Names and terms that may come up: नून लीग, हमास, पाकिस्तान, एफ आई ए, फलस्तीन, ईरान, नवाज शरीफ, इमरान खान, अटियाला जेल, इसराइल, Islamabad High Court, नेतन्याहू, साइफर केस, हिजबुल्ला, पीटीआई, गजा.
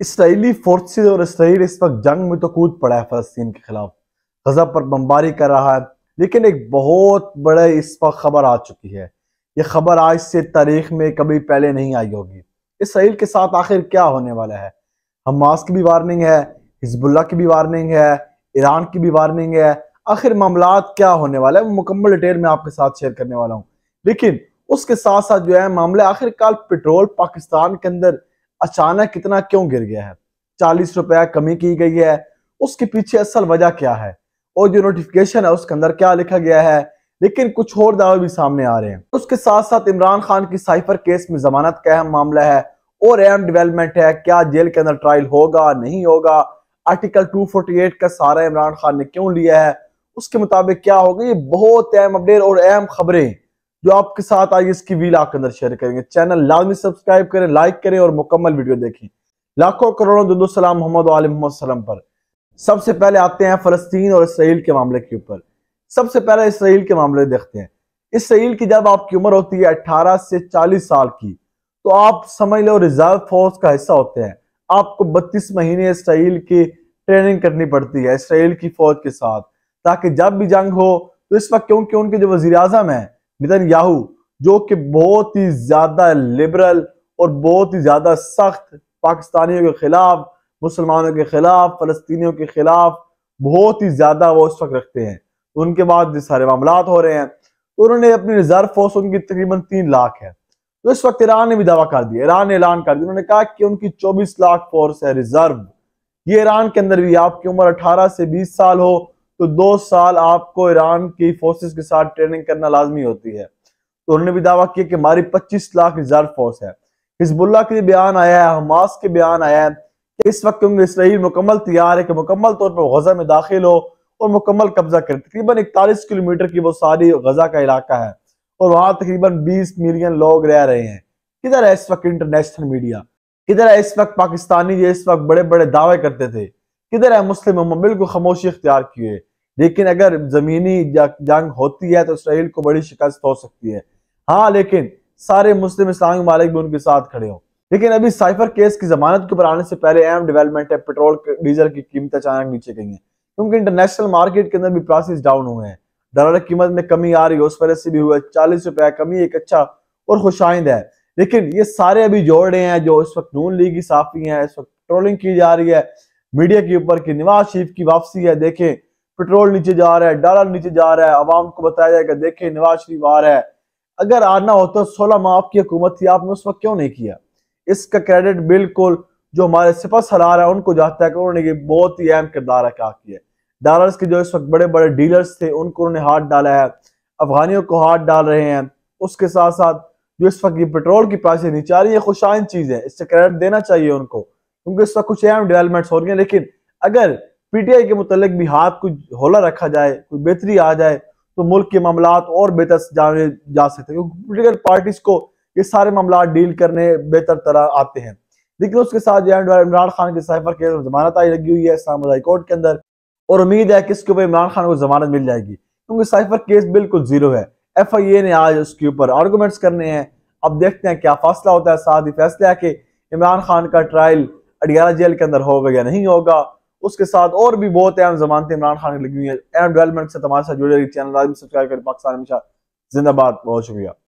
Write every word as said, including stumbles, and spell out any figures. Israeli forces और इसराइल इस वक्त जंग में तो कूद पड़ा है फलस्तीन के खिलाफ, गजा पर बमबारी कर रहा है। लेकिन एक बहुत बड़ा इस वक्त खबर आ चुकी है, यह खबर आज से तारीख में कभी पहले नहीं आई होगी। इसराइल के साथ आखिर क्या होने वाला है? हमास की भी वार्निंग है, हिजबुल्ला की भी वार्निंग है, ईरान की भी वार्निंग है। आखिर मामला क्या होने वाला है वो मुकम्मल डिटेल में आपके साथ शेयर करने वाला हूँ। लेकिन उसके साथ साथ जो है मामला आखिरकार पेट्रोल पाकिस्तान के अंदर अचानक कितना क्यों गिर गया है, चालीस रुपया कमी की गई है, उसके पीछे असल वजह क्या है और जो नोटिफिकेशन है उसके अंदर क्या लिखा गया है। लेकिन कुछ और दावे भी सामने आ रहे हैं। उसके साथ साथ इमरान खान की साइफर केस में जमानत का अहम मामला है और अहम डेवलपमेंट है, क्या जेल के अंदर ट्रायल होगा नहीं होगा, आर्टिकल दो सौ अड़तालीस का सारा इमरान खान ने क्यों लिया है, उसके मुताबिक क्या होगा। ये बहुत अहम अपडेट और अहम खबरें जो आपके साथ आज इसकी वीला के अंदर शेयर करेंगे। चैनल लाजमी सब्सक्राइब करें, लाइक करें और मुकम्मल वीडियो देखें। लाखों करोड़ों दुरूद और सलाम मोहम्मद वाले मोहम्मद सल्लम पर। सबसे पहले आते हैं फलस्तीन और इसराइल के मामले के ऊपर। सबसे पहले इसराइल के मामले देखते हैं। इसराइल की जब आपकी उम्र होती है अट्ठारह से चालीस साल की तो आप समझ लो रिजर्व फोर्स का हिस्सा होते हैं। आपको बत्तीस महीने इसराइल की ट्रेनिंग करनी पड़ती है इसराइल की फौज के साथ, ताकि जब भी जंग हो तो इस वक्त क्योंकि उनके जो वजीर आजम है नेतन्याहू, जो कि बहुत ही ज्यादा लिबरल और बहुत ही ज्यादा सख्त पाकिस्तानियों के खिलाफ, मुसलमानों के खिलाफ, फलस्तीनियों के खिलाफ बहुत ही ज्यादा वो इस वक्त रखते हैं, उनके बाद ये सारे मामलात हो रहे हैं। तो उन्होंने अपनी रिजर्व फोर्स उनकी तकरीबन तीन लाख है। तो इस वक्त ईरान ने भी दावा कर दिया, ईरान ने ऐलान कर दिया, उन्होंने कहा कि उनकी चौबीस लाख फोर्स है रिजर्व। ये ईरान के अंदर भी आपकी उम्र अठारह से बीस साल हो तो दो साल आपको ईरान की फोर्सेस के साथ ट्रेनिंग करना लाजमी होती है। तो उन्होंने भी दावा किया कि हमारी पच्चीस लाख रिजर्व फोर्स है। हिजबुल्ला के बयान आया है, हमास के बयान आया है कि इस वक्त इसराइल मुकम्मल तैयार है कि मुकम्मल तौर पर गजा में दाखिल हो और मुकम्मल कब्जा करे। तकरीबन इकतालीस किलोमीटर की वो सारी गजा का इलाका है और वहां तकरीबन बीस मिलियन लोग रह रहे हैं। किधर है इस वक्त इंटरनेशनल मीडिया, किधर है इस वक्त पाकिस्तानी जो इस वक्त बड़े बड़े दावे करते थे, किधर है मुस्लिम उम्मा, बिल्कुल खामोशी इख्तियार किए। लेकिन अगर जमीनी जंग होती है तो इसराइल को बड़ी शिकस्त हो सकती है। हाँ, लेकिन सारे मुस्लिम इस्लामी ममालिक भी उनके साथ खड़े हों। लेकिन अभी साइफर केस की जमानत के ऊपर आने से पहले अहम डेवलपमेंट है, पेट्रोल डीजल की कीमतें अचानक नीचे गई हैं क्योंकि इंटरनेशनल मार्केट के अंदर भी प्राइसेस डाउन हुए हैं, डॉलर की कीमत में कमी आ रही है, उस वजह से भी हुआ। चालीस रुपया कमी एक अच्छा और खुशाइंद है। लेकिन ये सारे अभी जोड़ रहे हैं जो इस वक्त नून लीग की साफी है, इस वक्त ट्रोलिंग की जा रही है मीडिया के ऊपर कि नवाज शरीफ की वापसी है, देखें पेट्रोल नीचे जा रहा है, डॉलर नीचे जा रहा है, आवाम को बताया जाएगा देखें नवाज शरीफ आ रहा है। अगर आना होता सोलह माह की हुकूमत थी, आपने उस वक्त क्यों नहीं किया? इसका क्रेडिट बिल्कुल जो हमारे सिपा सलार है उनको जाता है कि उन्होंने ये बहुत ही अहम किरदार अदा किया। डॉलर्स के जो इस वक्त बड़े बड़े डीलर्स थे उनको उन्होंने हाथ डाला है, अफगानियों को हाथ डाल रहे हैं। उसके साथ साथ जो इस वक्त ये पेट्रोल की प्राइसें नीचे आ रही है खुशाइन चीज है, इससे क्रेडिट देना चाहिए उनको क्योंकि इस वक्त कुछ अहम डेवलपमेंट्स हो रही हैं। लेकिन अगर पीटीआई के मुतलक भी हाथ कुछ होला रखा जाए, कोई बेहतरी आ जाए तो मुल्क के मामला और बेहतर जाने जा सकते हैं क्योंकि पोलिटिकल पार्टीज को ये सारे मामला डील करने बेहतर तरह आते हैं। लेकिन उसके साथ जो है इमरान खान के साइफर केस में जमानत आई लगी हुई है इस्लामाबाद हाई कोर्ट के अंदर और उम्मीद है कि इसके ऊपर इमरान खान को जमानत मिल जाएगी क्योंकि साइफर केस बिल्कुल जीरो है। एफ आई ए ने आज उसके ऊपर आर्गूमेंट्स करने हैं, अब देखते हैं क्या फैसला होता है। साथ ही फैसला है कि इमरान खान का ट्रायल अटियाला जेल के अंदर होगा या नहीं होगा। उसके साथ और भी बहुत अहम जमानतें इमरान खान की लगी हुई है। अहम डेवलपमेंट से तुम्हारे साथ जुड़े रहिए, चैनल सब्सक्राइब करें। पाकिस्तान हमेशा जिंदाबाद। बहुत शुक्रिया।